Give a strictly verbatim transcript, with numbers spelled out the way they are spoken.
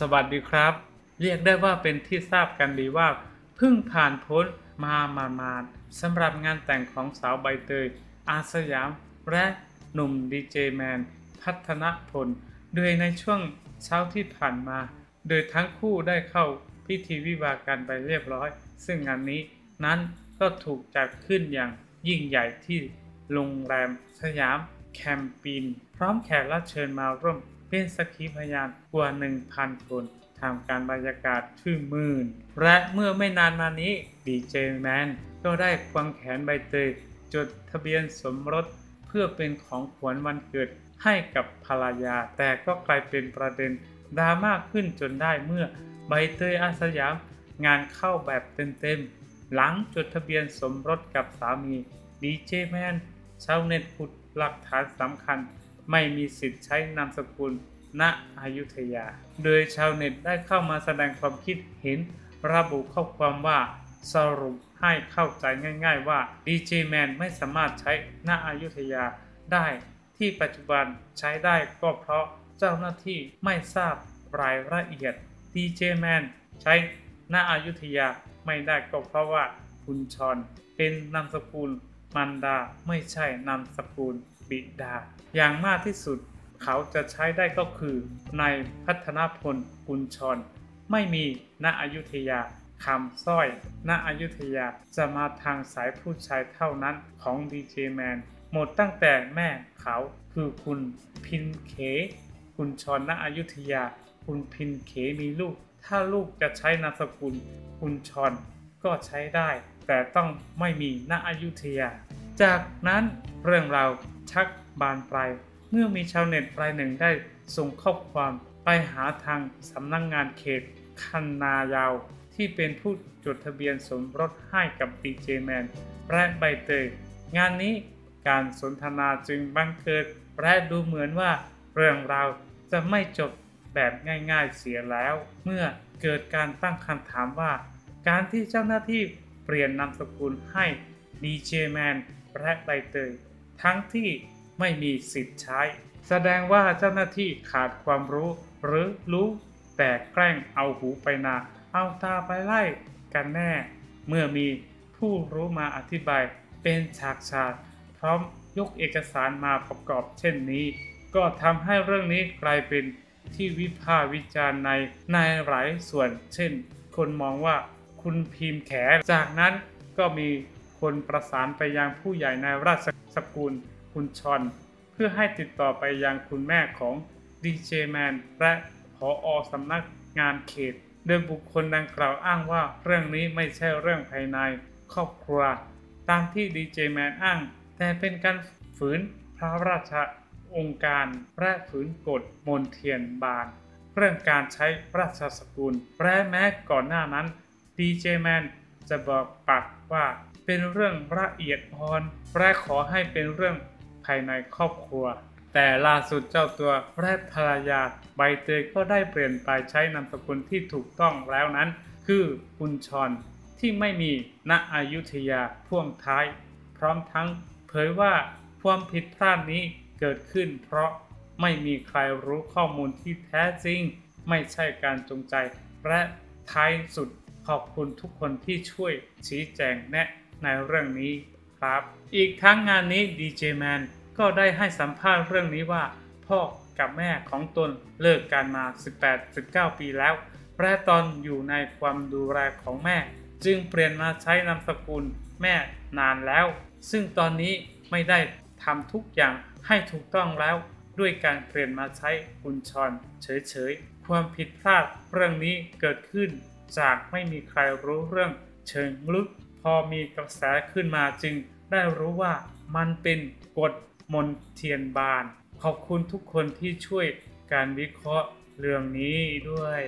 สวัสดีครับเรียกได้ว่าเป็นที่ทราบกันดีว่าเพิ่งผ่านพ้นมาหมาดๆสำหรับงานแต่งของสาวใบเตยอาสยามและหนุ่มดีเจแมนพัฒนพลโดยในช่วงเช้าที่ผ่านมาโดยทั้งคู่ได้เข้าพิธีวิวากันไปเรียบร้อยซึ่งงานนี้นั้นก็ถูกจัดขึ้นอย่างยิ่งใหญ่ที่โรงแรมสยามแคมปินพร้อมแขกรับเชิญมาร่วมเป็นสักขีพยานกว่า หนึ่งพัน คนทำการบรรยากาศชื่นมื่นและเมื่อไม่นานมานี้ดีเจแมนก็ได้ควงแขนใบเตยจดทะเบียนสมรสเพื่อเป็นของขวัญวันเกิดให้กับภรรยาแต่ก็กลายเป็นประเด็นดราม่าขึ้นจนได้เมื่อใบเตยอาสยามงานเข้าแบบเต็มๆหลังจดทะเบียนสมรสกับสามีดีเจแมนชาวเน็ตขุดหลักฐานสำคัญไม่มีสิทธิ์ใช้นามสกุลณอยุธยาโดยชาวเน็ตได้เข้ามาแสดงความคิดเห็นระบุข้อความว่าสรุปให้เข้าใจง่ายๆว่าดีเจแมนไม่สามารถใช้ณอยุธยาได้ที่ปัจจุบันใช้ได้ก็เพราะเจ้าหน้าที่ไม่ทราบรายละเอียดดีเจแมนใช้ณอยุธยาไม่ได้ก็เพราะว่าคุณชรเป็นนามสกุลมารดาไม่ใช่นามสกุลบิดาอย่างมากที่สุดเขาจะใช้ได้ก็คือในพัฒนพลกุลชรไม่มีณอยุธยาคำสร้อยณอยุธยาจะมาทางสายผู้ชายเท่านั้นของดีเจแมนหมดตั้งแต่แม่เขาคือคุณพินเขกุลชรณอยุธยาคุณพินเขมีลูกถ้าลูกจะใช้นามสกุลกุลชรก็ใช้ได้แต่ต้องไม่มีณอยุธยาจากนั้นเรื่องราวชักบานปลายเมื่อมีชาวเน็ตรายหนึ่งได้ส่งข้อความไปหาทางสำนักงานเขตคันนายาวที่เป็นผู้จดทะเบียนสมรสให้กับดีเจแมนและใบเตยงานนี้การสนทนาจึงบังเกิดและดูเหมือนว่าเรื่องราวจะไม่จบแบบง่ายๆเสียแล้วเมื่อเกิดการตั้งคำถามว่าการที่เจ้าหน้าที่เปลี่ยนนามสกุลให้ดีเจแมนและใบเตยทั้งที่ไม่มีสิทธิ์ใช้แสดงว่าเจ้าหน้าที่ขาดความรู้หรือรู้แต่แกล้งเอาหูไปนาเอาตาไปไล่กันแน่เมื่อมีผู้รู้มาอธิบายเป็นฉากฉากพร้อมยกเอกสารมาประกอบเช่นนี้ก็ทำให้เรื่องนี้กลายเป็นที่วิพากษ์วิจารณ์ในในหลายส่วนเช่นคนมองว่าคุณพิมพ์แขจากนั้นก็มีคนประสานไปยังผู้ใหญ่ในราชสกุลคุณชรเพื่อให้ติดต่อไปยังคุณแม่ของดีเจแมนและผอ.สำนักงานเขตโดยบุคคลดังกล่าวอ้างว่าเรื่องนี้ไม่ใช่เรื่องภายในครอบครัวตามที่ดีเจแมนอ้างแต่เป็นการฝืนพระราชองค์การและฝืนกฎมนเทียนบานเรื่องการใช้ราชสกุลและแม้ก่อนหน้านั้นดีเจแมนจะบอกปากว่าเป็นเรื่องละเอียดอ่อนและขอให้เป็นเรื่องภายในครอบครัวแต่ล่าสุดเจ้าตัวและภรรยาใบเตยก็ได้เปลี่ยนไปใช้นามสกุลที่ถูกต้องแล้วนั้นคือกุลชรที่ไม่มีณอยุธยาพ่วงท้ายพร้อมทั้งเผยว่าความผิดพลาดนี้เกิดขึ้นเพราะไม่มีใครรู้ข้อมูลที่แท้จริงไม่ใช่การจงใจและท้ายสุดขอบคุณทุกคนที่ช่วยชี้แจงแนะในเรื่องนี้ครับอีกทั้งงานนี้ดีเจแมนก็ได้ให้สัมภาษณ์เรื่องนี้ว่าพ่อกับแม่ของตนเลิกกันมา สิบแปดถึงสิบเก้า ปีแล้วและตอนอยู่ในความดูแลของแม่จึงเปลี่ยนมาใช้นามสกุลแม่นานแล้วซึ่งตอนนี้ไม่ได้ทำทุกอย่างให้ถูกต้องแล้วด้วยการเปลี่ยนมาใช้กุลชรเฉยๆความผิดพลาดเรื่องนี้เกิดขึ้นจากไม่มีใครรู้เรื่องเชิงลึกพอมีกระแสขึ้นมาจึงได้รู้ว่ามันเป็นกฎมนเทียนบานขอบคุณทุกคนที่ช่วยการวิเคราะห์เรื่องนี้ด้วย